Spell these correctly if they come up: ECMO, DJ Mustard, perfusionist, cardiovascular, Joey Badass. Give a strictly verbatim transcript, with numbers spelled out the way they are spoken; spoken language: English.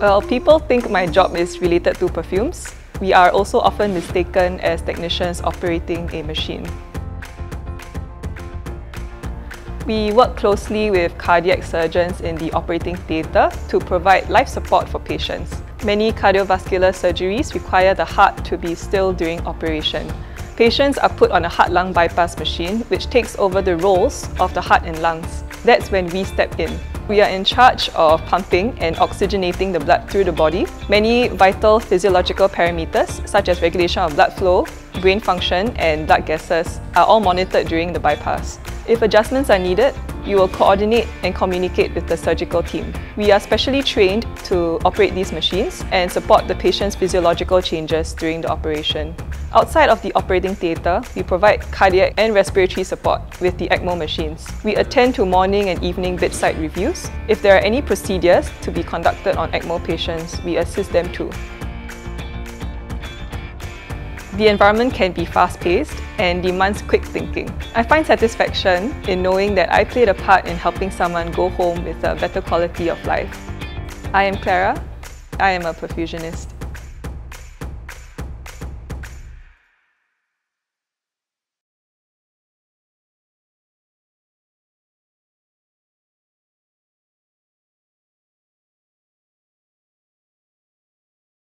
Well, people think my job is related to perfumes. We are also often mistaken as technicians operating a machine. We work closely with cardiac surgeons in the operating theatre to provide life support for patients. Many cardiovascular surgeries require the heart to be still during operation. Patients are put on a heart-lung bypass machine, which takes over the roles of the heart and lungs. That's when we step in. We are in charge of pumping and oxygenating the blood through the body. Many vital physiological parameters, such as regulation of blood flow, brain function, and blood gases, are all monitored during the bypass. If adjustments are needed, you will coordinate and communicate with the surgical team. We are specially trained to operate these machines and support the patient's physiological changes during the operation. Outside of the operating theatre, we provide cardiac and respiratory support with the ECMO machines. We attend to morning and evening bedside reviews. If there are any procedures to be conducted on ECMO patients, we assist them too. The environment can be fast-paced and demands quick thinking. I find satisfaction in knowing that I played a part in helping someone go home with a better quality of life. I am Clara. I am a perfusionist.